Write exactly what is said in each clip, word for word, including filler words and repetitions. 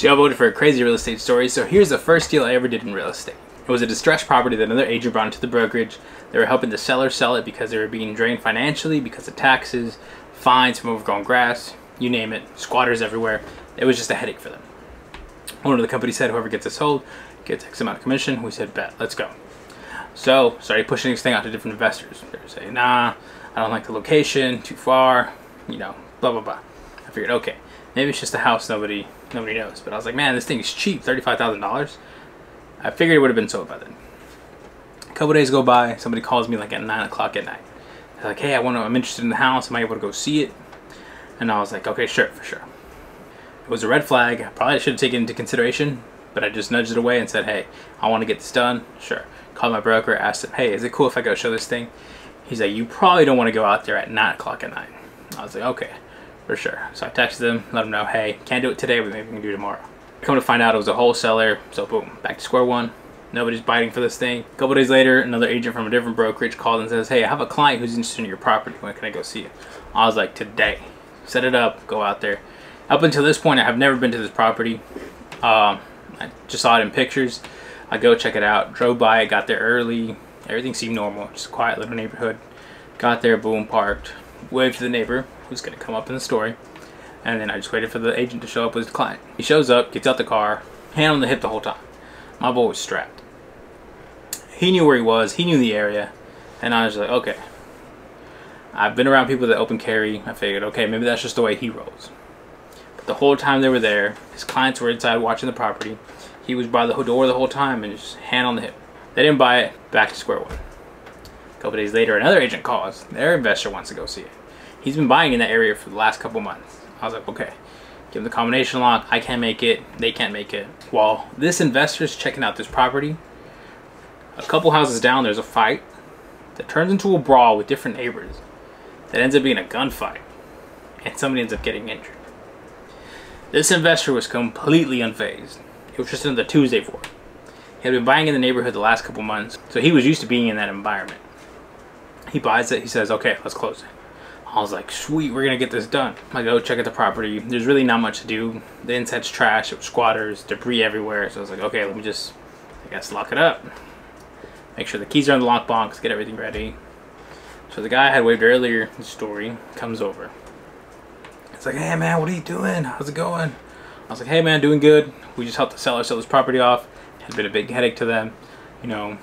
So y'all voted for a crazy real estate story, so here's the first deal I ever did in real estate. It was a distressed property that another agent brought into the brokerage. They were helping the seller sell it because they were being drained financially because of taxes, fines from overgrown grass, you name it, squatters everywhere. It was just a headache for them. Owner of the company said, whoever gets this sold gets X amount of commission. We said, bet, let's go. So started pushing this thing out to different investors. They were saying, nah, I don't like the location, too far, you know, blah, blah, blah. I figured, okay, maybe it's just a house nobody nobody knows. But I was like, man, this thing is cheap, thirty-five thousand dollars. I figured it would have been sold by then. A couple days go by, somebody calls me like at nine o'clock at night. They're like, hey, I want to, I'm interested in the house, am I able to go see it? And I was like, okay, sure, for sure. It was a red flag, I probably should have taken it into consideration, but I just nudged it away and said, hey, I want to get this done, sure. Called my broker, asked him, hey, is it cool if I go show this thing? He's like, you probably don't want to go out there at nine o'clock at night. I was like, okay, for sure. So I texted them, let them know, hey, can't do it today, but maybe we can do it tomorrow. Come to find out, it was a wholesaler, so boom, back to square one. Nobody's biting for this thing. A couple days later, another agent from a different brokerage called and says, hey, I have a client who's interested in your property. When can I go see it? I was like, today. Set it up, go out there. Up until this point, I have never been to this property. Um, I just saw it in pictures. I go check it out, drove by it, got there early. Everything seemed normal, just a quiet little neighborhood. Got there, boom, parked. Waved to the neighbor, who's gonna come up in the story. And then I just waited for the agent to show up with his client. He shows up, gets out the car, hand on the hip the whole time. My boy was strapped. He knew where he was, he knew the area, and I was like, okay. I've been around people that open carry, I figured, okay, maybe that's just the way he rolls. But the whole time they were there, his clients were inside watching the property. He was by the door the whole time and just hand on the hip. They didn't buy it, back to square one. A couple days later, another agent calls. Their investor wants to go see it. He's been buying in that area for the last couple months. I was like, okay, give them the combination lock. I can't make it. They can't make it. While this investor's checking out this property, a couple houses down, there's a fight that turns into a brawl with different neighbors that ends up being a gunfight, and somebody ends up getting injured. This investor was completely unfazed. It was just another Tuesday for him. He had been buying in the neighborhood the last couple months, so he was used to being in that environment. He buys it. He says, okay, let's close it. I was like, sweet, we're gonna get this done. I go check out the property. There's really not much to do. The inside's trash, it was squatters, debris everywhere. So I was like, okay, let me just, I guess, lock it up. Make sure the keys are in the lockbox, get everything ready. So the guy I had waved earlier in the story comes over. It's like, hey man, what are you doing? How's it going? I was like, hey man, doing good. We just helped the seller sell this property off. It had been a big headache to them. You know,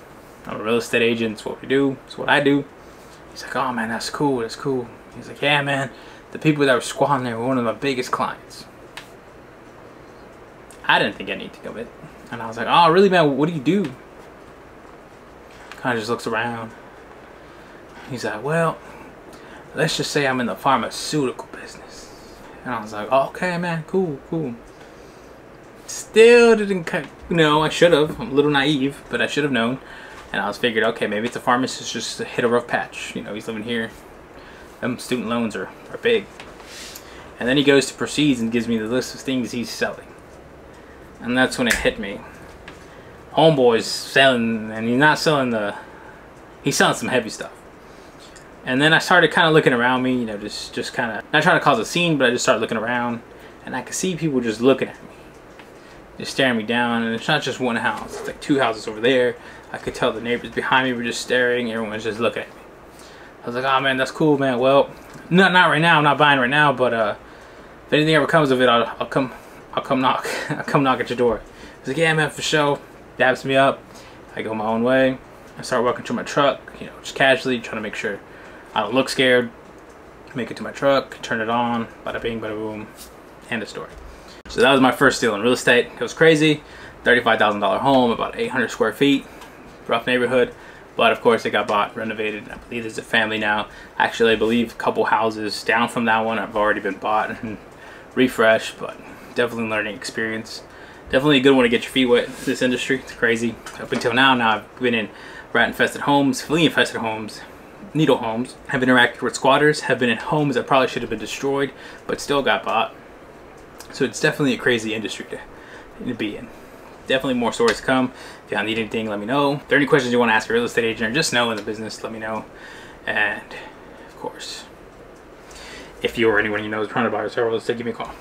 I'm a real estate agent, it's what we do, it's what I do. He's like, oh man, that's cool, that's cool. He's like, yeah, man, the people that were squatting there were one of my biggest clients. I didn't think anything of it. And I was like, oh, really, man, what do you do? Kind of just looks around. He's like, well, let's just say I'm in the pharmaceutical business. And I was like, oh, okay, man, cool, cool. Still didn't cut, you know, I should have. I'm a little naive, but I should have known. And I was figured, okay, maybe it's a pharmacist just hit a rough patch. You know, he's living here. Them student loans are, are big. And then he goes to proceeds and gives me the list of things he's selling. And that's when it hit me. Homeboy's selling, and he's not selling the, he's selling some heavy stuff. And then I started kind of looking around me, you know, just, just kind of, not trying to cause a scene, but I just started looking around. And I could see people just looking at me. Just staring me down, and it's not just one house. It's like two houses over there. I could tell the neighbors behind me were just staring. Everyone was just looking at me. I was like, oh man, that's cool, man. Well, no, not right now. I'm not buying right now, but uh, if anything ever comes of it, I'll, I'll come, I'll come knock, I'll come knock at your door. He's like, yeah, man, for sure. Dabs me up. I go my own way. I start walking to my truck, you know, just casually trying to make sure I don't look scared. Make it to my truck, turn it on, bada bing, bada boom, end of story. So that was my first deal in real estate. It was crazy. thirty-five thousand dollar home, about eight hundred square feet, rough neighborhood. But of course, it got bought, renovated, and I believe there's a family now. Actually, I believe a couple houses down from that one have already been bought and refreshed, but definitely a learning experience. Definitely a good one to get your feet wet in this industry. It's crazy. Up until now, now I've been in rat-infested homes, flea-infested homes, needle homes. I've interacted with squatters, have been in homes that probably should have been destroyed, but still got bought. So it's definitely a crazy industry to, to be in. Definitely more stories to come. If y'all need anything, let me know. If there are any questions you want to ask a real estate agent or just know in the business, let me know. And of course, if you or anyone you know is trying to buy or sell real estate, give me a call.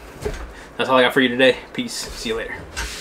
That's all I got for you today. Peace. See you later.